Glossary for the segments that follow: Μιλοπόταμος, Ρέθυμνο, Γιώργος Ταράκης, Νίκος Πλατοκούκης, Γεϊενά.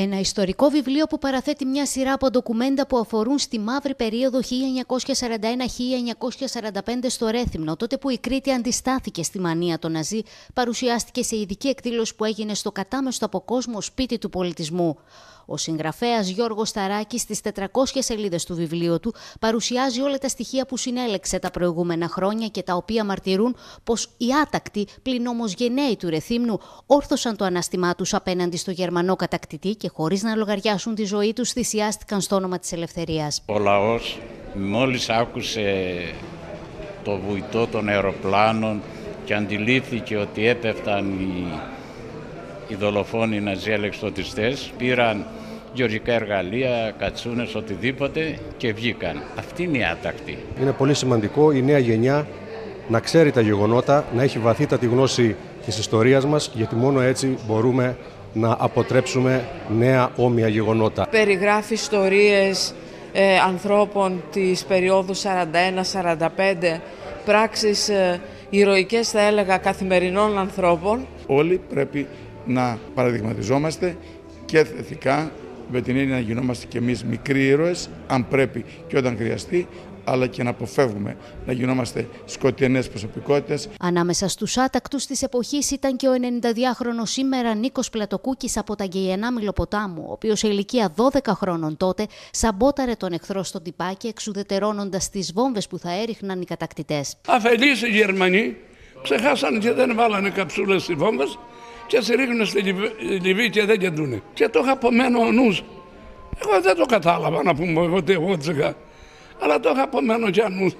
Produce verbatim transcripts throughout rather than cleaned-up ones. Ένα ιστορικό βιβλίο που παραθέτει μια σειρά από ντοκουμέντα που αφορούν στη μαύρη περίοδο χίλια εννιακόσια σαράντα ένα με χίλια εννιακόσια σαράντα πέντε στο Ρέθυμνο, τότε που η Κρήτη αντιστάθηκε στη μανία των Ναζί, παρουσιάστηκε σε ειδική εκδήλωση που έγινε στο κατάμεστο από κόσμο σπίτι του πολιτισμού. Ο συγγραφέας Γιώργος Ταράκης στις τετρακόσιες σελίδες του βιβλίου του παρουσιάζει όλα τα στοιχεία που συνέλεξε τα προηγούμενα χρόνια και τα οποία μαρτυρούν πως οι άτακτοι πλην όμως γενναίοι του Ρεθύμνου όρθωσαν το ανάστημά τους απέναντι στο γερμανό κατακτητή και χωρίς να λογαριάσουν τη ζωή τους θυσιάστηκαν στο όνομα της ελευθερίας. Ο λαός μόλις άκουσε το βουητό των αεροπλάνων και αντιλήφθηκε ότι έπεφταν οι... οι δολοφόνοι ναζί ελεξτωτιστές, πήραν γεωργικά εργαλεία, κατσούνες, οτιδήποτε και βγήκαν. Αυτή είναι η άτακτη. Είναι πολύ σημαντικό η νέα γενιά να ξέρει τα γεγονότα, να έχει βαθύτατη γνώση της ιστορίας μας, γιατί μόνο έτσι μπορούμε να αποτρέψουμε νέα όμοια γεγονότα. Περιγράφει ιστορίες ε, ανθρώπων της περίοδου σαράντα ένα σαράντα πέντε, πράξεις ε, ηρωικές θα έλεγα καθημερινών ανθρώπων. Όλοι πρέπει να παραδειγματιζόμαστε και θετικά με την έννοια να γινόμαστε και εμείς μικροί ήρωες, αν πρέπει και όταν χρειαστεί, αλλά και να αποφεύγουμε να γινόμαστε σκοτεινές προσωπικότητες. Ανάμεσα στους άτακτους της εποχής ήταν και ο ενενηνταδιάχρονος σήμερα Νίκος Πλατοκούκης από τα Γεϊενά Μιλοποτάμου, ο οποίος σε ηλικία δώδεκα χρόνων τότε σαμπόταρε τον εχθρό στον τυπάκι, εξουδετερώνοντας τις βόμβες που θα έριχναν οι κατακτητές. Αφελείς οι Γερμανοί ξεχάσανε και δεν βάλανε καψούλες στις βόμβες. Και σε ρίχνουν στη Λιβύη και δεν κεντούνε. Και το είχα απομένο ο νους. Εγώ δεν το κατάλαβα να πούμε ότι εγώ τσεχα. Αλλά το είχα απομένο και ο νους.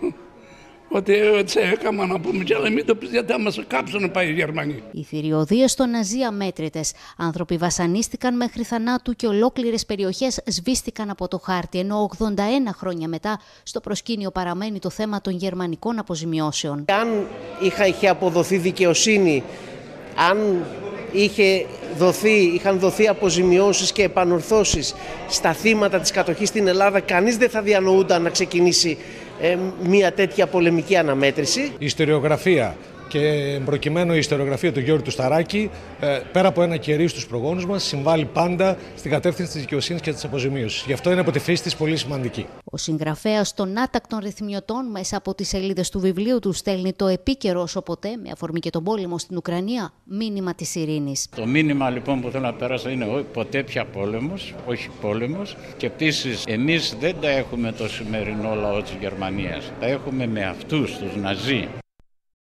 Ότι έτσι έκανα να πούμε και αλλά μην το πεις γιατί άμα σε κάψουν πάει οι Γερμανοί. Οι θηριωδίες των Ναζί αμέτρητες. Άνθρωποι βασανίστηκαν μέχρι θανάτου και ολόκληρες περιοχές σβήστηκαν από το χάρτη. Ενώ ογδόντα ένα χρόνια μετά στο προσκήνιο παραμένει το θέμα των γερμανικών αποζημιώσεων. Αν είχε αποδοθεί δικαιοσύνη, αν Είχε δοθεί, είχαν δοθεί αποζημιώσεις και επανορθώσεις στα θύματα της κατοχής στην Ελλάδα, κανείς δεν θα διανοούνταν να ξεκινήσει ε, μια τέτοια πολεμική αναμέτρηση. Η ιστοριογραφία και προκειμένου η ιστοριογραφία του Γιώργου του Σταράκη, ε, πέρα από ένα κερί στους προγόνους μας, συμβάλλει πάντα στην κατεύθυνση της δικαιοσύνης και της αποζημίωσης. Γι' αυτό είναι από τη φύση της πολύ σημαντική. Ο συγγραφέας των άτακτων ρυθμιωτών μέσα από τις σελίδες του βιβλίου του στέλνει το επίκαιρο όσο ποτέ, με αφορμή και τον πόλεμο στην Ουκρανία, μήνυμα της ειρήνης. Το μήνυμα λοιπόν που θέλω να πέρασω είναι ποτέ πια πόλεμος, όχι πόλεμος. Και επίσης εμείς δεν τα έχουμε το σημερινό λαό της Γερμανίας. Τα έχουμε με αυτούς τους Ναζί.